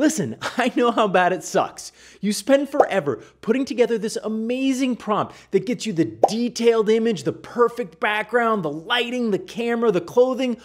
Listen, I know how bad it sucks. You spend forever putting together this amazing prompt that gets you the detailed image, the perfect background, the lighting, the camera, the clothing,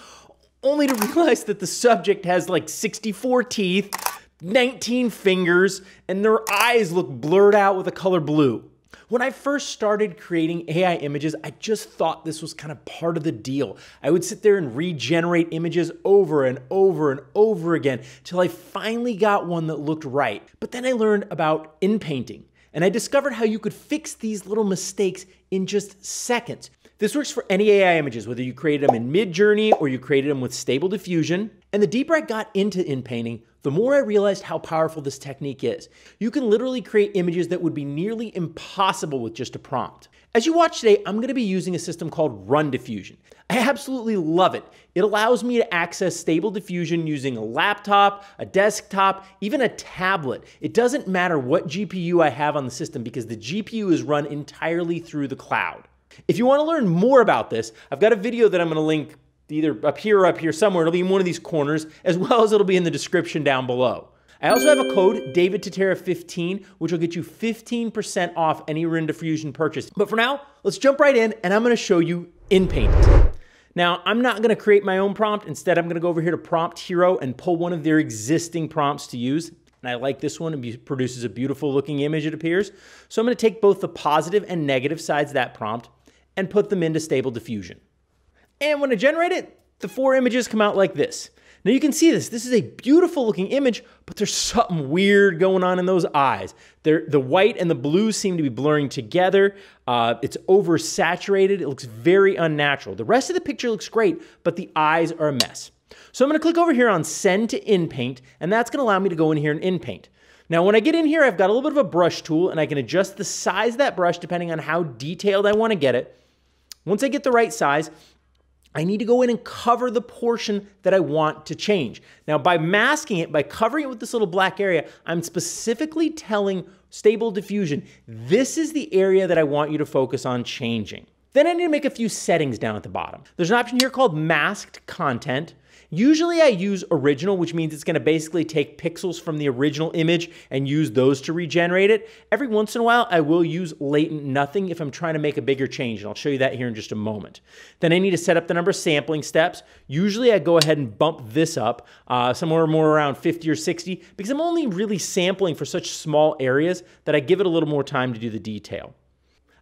only to realize that the subject has like 64 teeth, 19 fingers, and their eyes look blurred out with a color blue. When I first started creating AI images, I just thought this was kind of part of the deal. I would sit there and regenerate images over and over and over again till I finally got one that looked right. But then I learned about inpainting, and I discovered how you could fix these little mistakes in just seconds. This works for any AI images, whether you created them in Midjourney or you created them with Stable Diffusion. And the deeper I got into inpainting, the more I realized how powerful this technique is. You can literally create images that would be nearly impossible with just a prompt. As you watch today, I'm gonna be using a system called Run Diffusion. I absolutely love it. It allows me to access Stable Diffusion using a laptop, a desktop, even a tablet. It doesn't matter what GPU I have on the system because the GPU is run entirely through the cloud. If you wanna learn more about this, I've got a video that I'm gonna link either up here or up here somewhere. It'll be in one of these corners, as well as it'll be in the description down below. I also have a code, David Tatera 15, which will get you 15% off any Run Diffusion purchase. But for now, let's jump right in, and I'm gonna show you inpaint. Now, I'm not gonna create my own prompt. Instead, I'm gonna go over here to Prompt Hero and pull one of their existing prompts to use. And I like this one. It produces a beautiful looking image, it appears. So I'm gonna take both the positive and negative sides of that prompt and put them into Stable Diffusion. And when I generate it, the four images come out like this. Now you can see this. This is a beautiful looking image, but there's something weird going on in those eyes. The white and the blue seem to be blurring together. It's oversaturated. It looks very unnatural. The rest of the picture looks great, but the eyes are a mess. So I'm gonna click over here on Send to Inpaint, and that's gonna allow me to go in here and inpaint. Now when I get in here, I've got a little bit of a brush tool, and I can adjust the size of that brush depending on how detailed I wanna get it. Once I get the right size, I need to go in and cover the portion that I want to change. Now by masking it, by covering it with this little black area, I'm specifically telling Stable Diffusion, this is the area that I want you to focus on changing. Then I need to make a few settings down at the bottom. There's an option here called Masked Content. Usually I use original, which means it's gonna basically take pixels from the original image and use those to regenerate it. Every once in a while, I will use latent nothing if I'm trying to make a bigger change, and I'll show you that here in just a moment. Then I need to set up the number of sampling steps. Usually I go ahead and bump this up somewhere more around 50 or 60 because I'm only really sampling for such small areas that I give it a little more time to do the detail.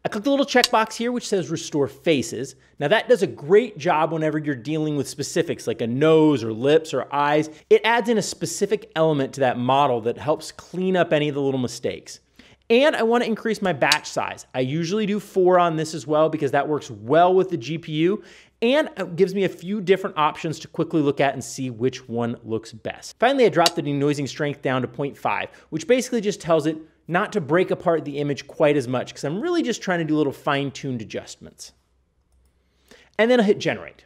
I click the little checkbox here which says Restore Faces. Now that does a great job whenever you're dealing with specifics like a nose or lips or eyes. It adds in a specific element to that model that helps clean up any of the little mistakes. And I want to increase my batch size. I usually do 4 on this as well because that works well with the GPU and it gives me a few different options to quickly look at and see which one looks best. Finally, I dropped the denoising strength down to 0.5, which basically just tells it not to break apart the image quite as much because I'm really just trying to do little fine-tuned adjustments. And then I hit generate.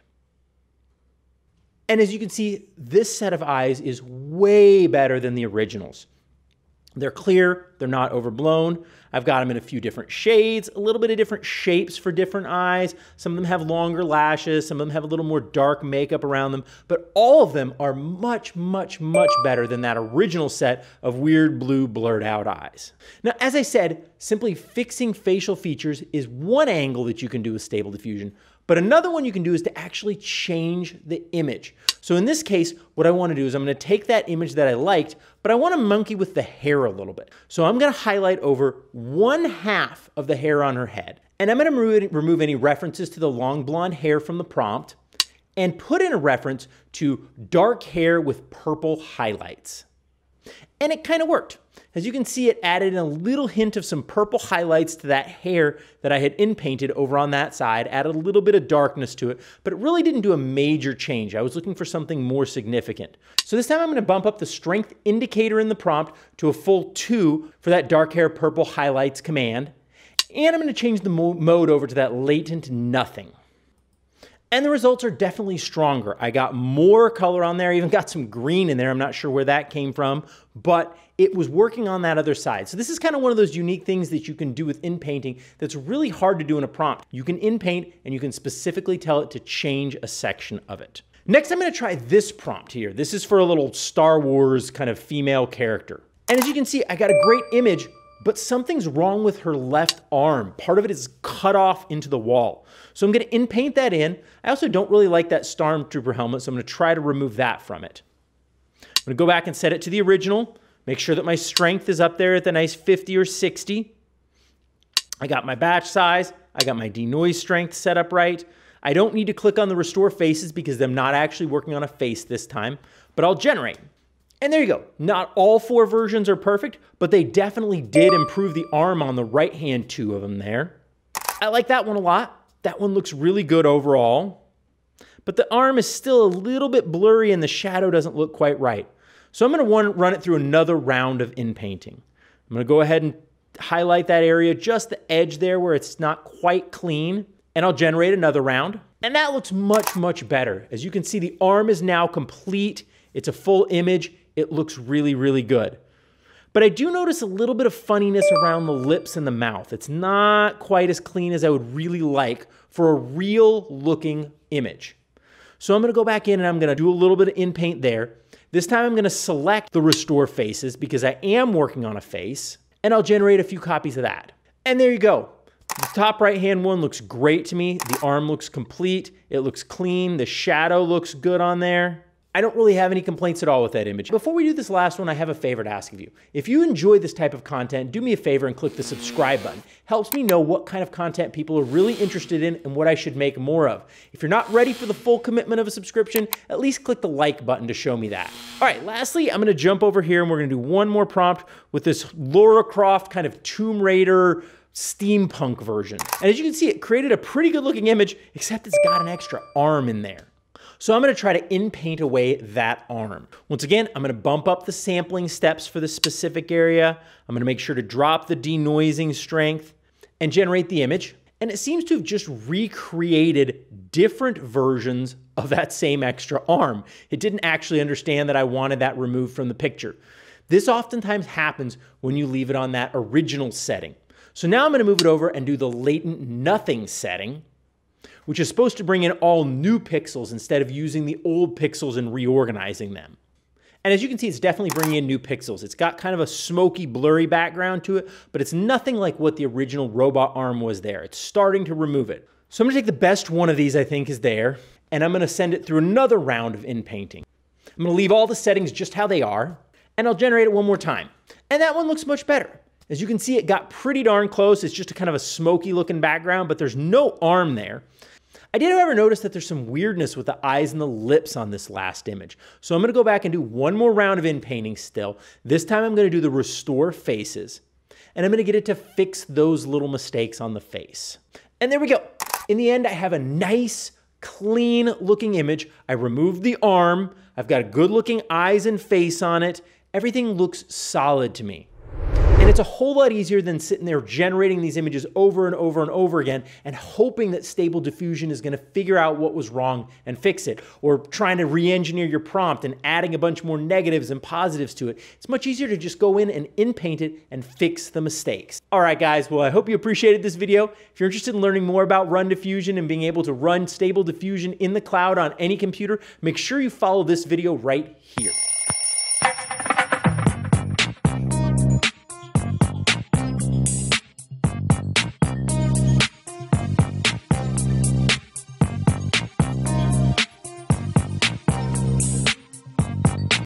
And as you can see, this set of eyes is way better than the originals. They're clear, they're not overblown. I've got them in a few different shades, a little bit of different shapes for different eyes. Some of them have longer lashes, some of them have a little more dark makeup around them, but all of them are much, much, much better than that original set of weird blue blurred out eyes. Now, as I said, simply fixing facial features is one angle that you can do with Stable Diffusion, but another one you can do is to actually change the image. So in this case, what I wanna do is I'm gonna take that image that I liked, but I wanna monkey with the hair a little bit. So I'm gonna highlight over 1/2 of the hair on her head. And I'm gonna remove any references to the long blonde hair from the prompt and put in a reference to dark hair with purple highlights. And it kind of worked. As you can see, it added in a little hint of some purple highlights to that hair that I had inpainted over on that side, added a little bit of darkness to it, but it really didn't do a major change. I was looking for something more significant. So this time I'm gonna bump up the strength indicator in the prompt to a full 2 for that dark hair purple highlights command. And I'm gonna change the mode over to that latent nothing. And the results are definitely stronger. I got more color on there, I even got some green in there. I'm not sure where that came from, but it was working on that other side. So this is kind of one of those unique things that you can do with inpainting that's really hard to do in a prompt. You can inpaint and you can specifically tell it to change a section of it. Next, I'm gonna try this prompt here. This is for a little Star Wars kind of female character. And as you can see, I got a great image, but something's wrong with her left arm. Part of it is cut off into the wall. So I'm gonna inpaint that in. I also don't really like that Stormtrooper helmet, so I'm gonna try to remove that from it. I'm gonna go back and set it to the original. Make sure that my strength is up there at the nice 50 or 60. I got my batch size. I got my denoise strength set up right. I don't need to click on the restore faces because I'm not actually working on a face this time, but I'll generate. And there you go. Not all four versions are perfect, but they definitely did improve the arm on the right-hand two of them there. I like that one a lot. That one looks really good overall, but the arm is still a little bit blurry and the shadow doesn't look quite right. So I'm gonna run it through another round of inpainting. I'm gonna go ahead and highlight that area, just the edge there where it's not quite clean, and I'll generate another round. And that looks much, much better. As you can see, the arm is now complete. It's a full image. It looks really, really good. But I do notice a little bit of funniness around the lips and the mouth. It's not quite as clean as I would really like for a real looking image. So I'm gonna go back in and I'm gonna do a little bit of inpaint there. This time I'm gonna select the restore faces because I am working on a face, and I'll generate a few copies of that. And there you go. The top right-hand one looks great to me. The arm looks complete. It looks clean. The shadow looks good on there. I don't really have any complaints at all with that image. Before we do this last one, I have a favor to ask of you. If you enjoy this type of content, do me a favor and click the subscribe button. Helps me know what kind of content people are really interested in and what I should make more of. If you're not ready for the full commitment of a subscription, at least click the like button to show me that. All right, lastly, I'm gonna jump over here and we're gonna do one more prompt with this Lara Croft kind of Tomb Raider steampunk version. And as you can see, it created a pretty good looking image, except it's got an extra arm in there. So I'm gonna try to inpaint away that arm. Once again, I'm gonna bump up the sampling steps for this specific area. I'm gonna make sure to drop the denoising strength and generate the image. And it seems to have just recreated different versions of that same extra arm. It didn't actually understand that I wanted that removed from the picture. This oftentimes happens when you leave it on that original setting. So now I'm gonna move it over and do the latent nothing setting, which is supposed to bring in all new pixels instead of using the old pixels and reorganizing them. And as you can see, it's definitely bringing in new pixels. It's got kind of a smoky, blurry background to it, but it's nothing like what the original robot arm was there. It's starting to remove it. So I'm gonna take the best one of these I think is there, and I'm gonna send it through another round of inpainting. I'm gonna leave all the settings just how they are, and I'll generate it one more time. And that one looks much better. As you can see, it got pretty darn close. It's just a kind of a smoky looking background, but there's no arm there. I did, however, notice that there's some weirdness with the eyes and the lips on this last image. So I'm gonna go back and do one more round of inpainting still. This time I'm gonna do the restore faces, and I'm gonna get it to fix those little mistakes on the face. And there we go. In the end, I have a nice, clean looking image. I removed the arm. I've got good looking eyes and face on it. Everything looks solid to me. And it's a whole lot easier than sitting there generating these images over and over and over again and hoping that Stable Diffusion is gonna figure out what was wrong and fix it, or trying to re-engineer your prompt and adding a bunch more negatives and positives to it. It's much easier to just go in and inpaint it and fix the mistakes. All right, guys, well, I hope you appreciated this video. If you're interested in learning more about Run Diffusion and being able to run Stable Diffusion in the cloud on any computer, make sure you follow this video right here.